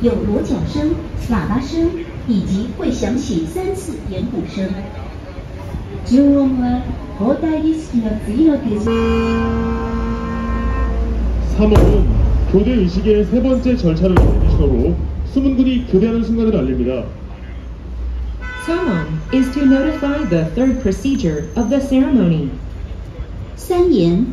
有锣角声、喇叭声，以及会响起3次盐鼓声。3월은 교대 의식의 3번째 절차를 시도로 수문군이 교대하는 순간을 알립니다. 3원 is to notify the third procedure of the ceremony. 3연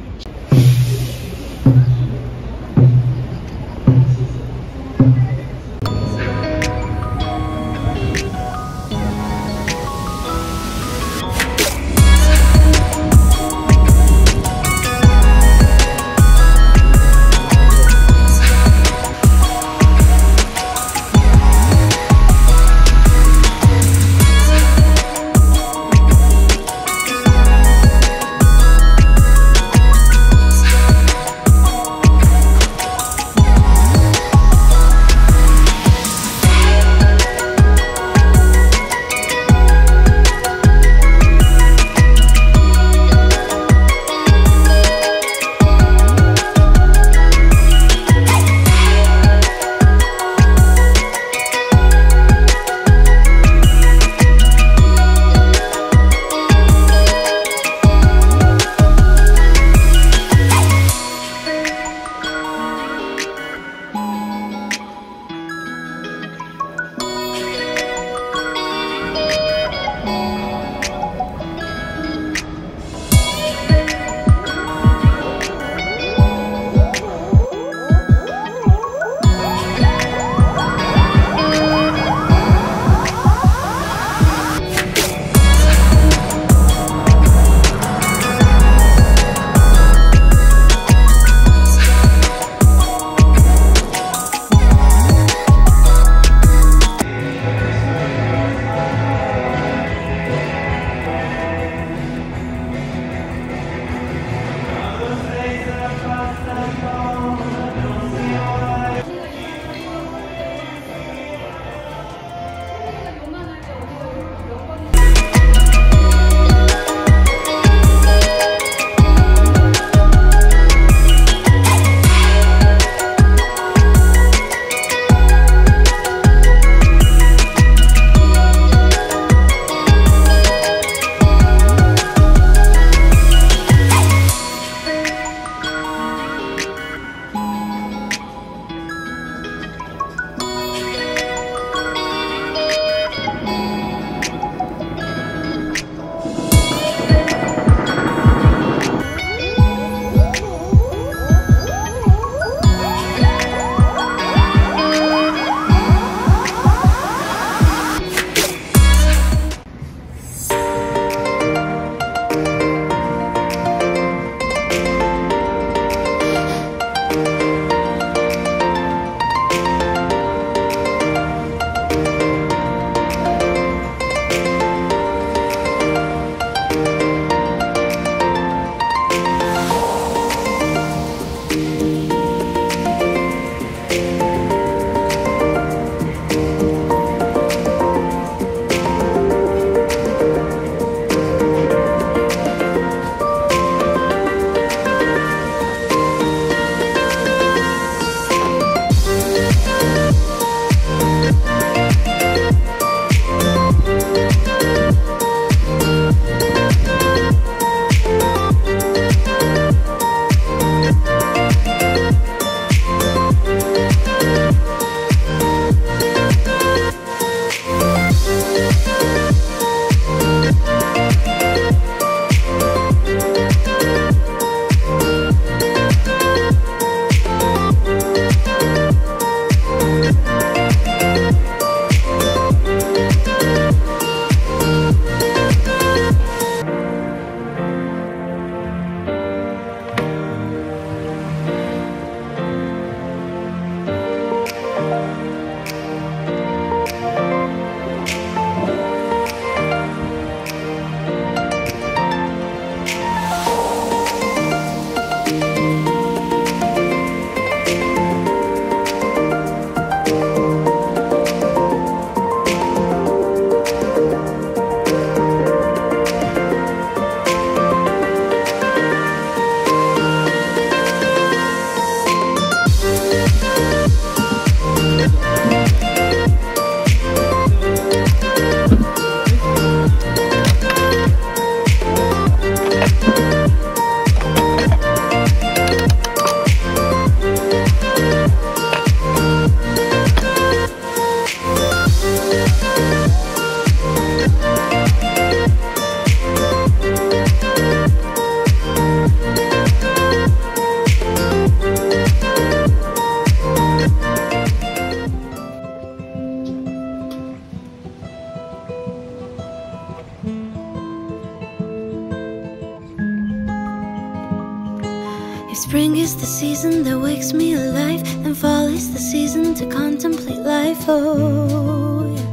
the season that wakes me alive, and fall is the season to contemplate life. Oh, yeah.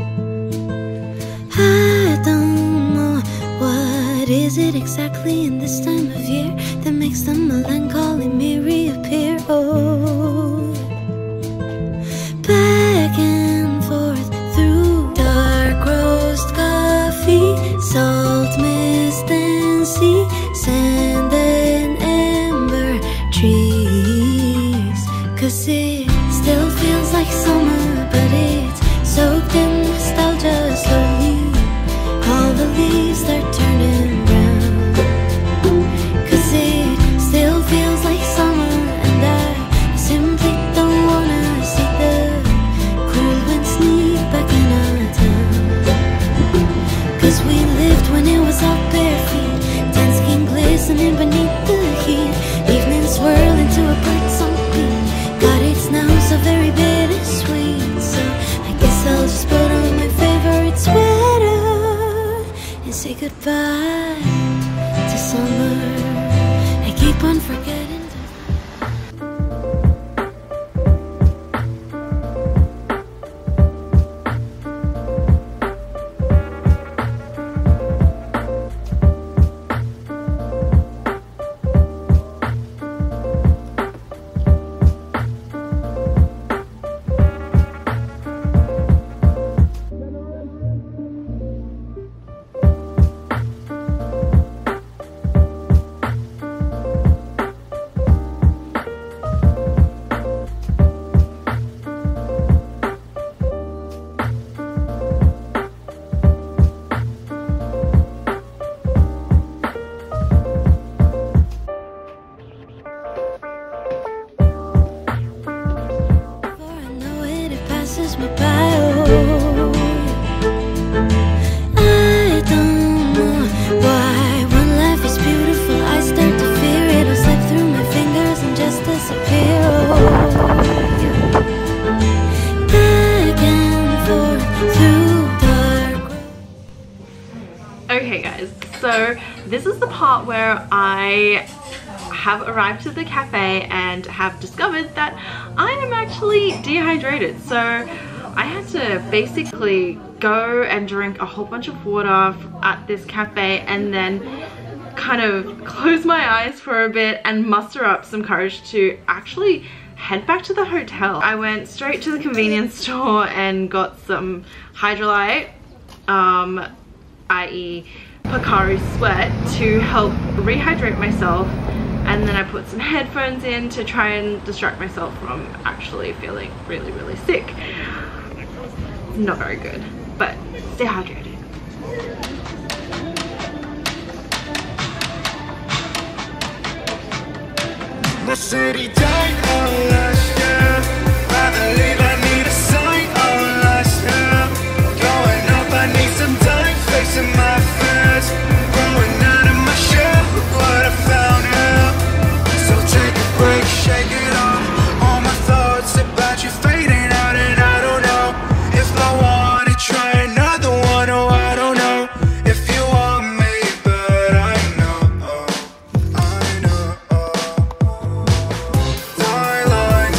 I don't know what is it exactly in this time of year that makes the melancholy me reappear. Oh, back and forth through dark roast coffee, salt mist and sea, sand and ember trees. 'Cause it still feels like summer, but it's soaked in nostalgia slowly. All the leaves start turning brown. 'Cause it still feels like summer, and I simply don't wanna see the cold wind sneak back in our town. 'Cause we lived when it was all bare feet, tan skin glistening beneath the heat, evening swirl into a bird song beat. God, it's now so very bittersweet, so I guess I'll just put on my favorite sweater and say goodbye to summer. I keep on forgetting. My bio. I don't know why when life is beautiful I start to fear it'll slip through my fingers and just disappear. Oh, back and forth through dark. Okay guys, so this is the part where I have arrived at the cafe and have discovered that I am actually dehydrated. So I had to basically go and drink a whole bunch of water at this cafe and then kind of close my eyes for a bit and muster up some courage to actually head back to the hotel. I went straight to the convenience store and got some Hydralyte, i.e. Pocari Sweat, to help rehydrate myself. And then I put some headphones in to try and distract myself from actually feeling really, really sick. Not very good, but stay hydrated. The city died of last year. By the lead, I need a sign of last year. Growing up, I need some time facing my fears. Growing out of my shell, what I found here. So take a break, shake it off. All my thoughts about you fading out, and I don't know if I wanna try another one. Oh, I don't know if you want me, but I know, I know. Darling,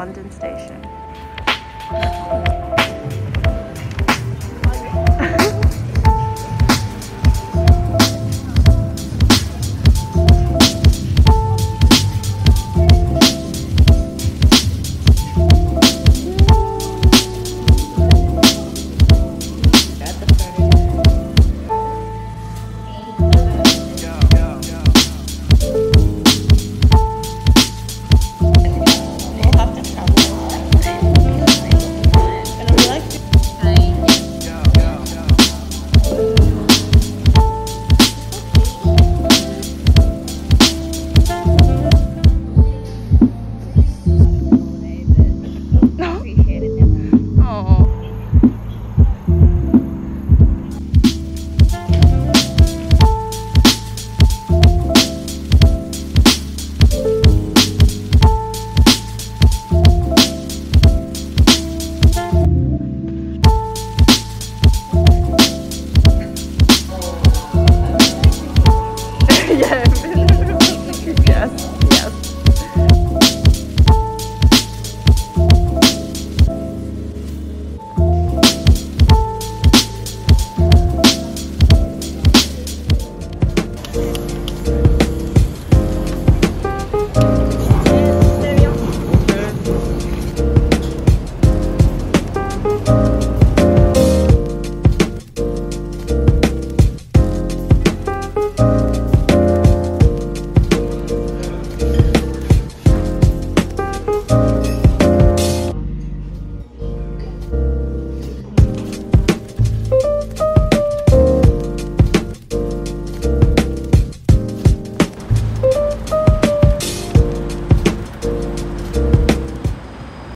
London station.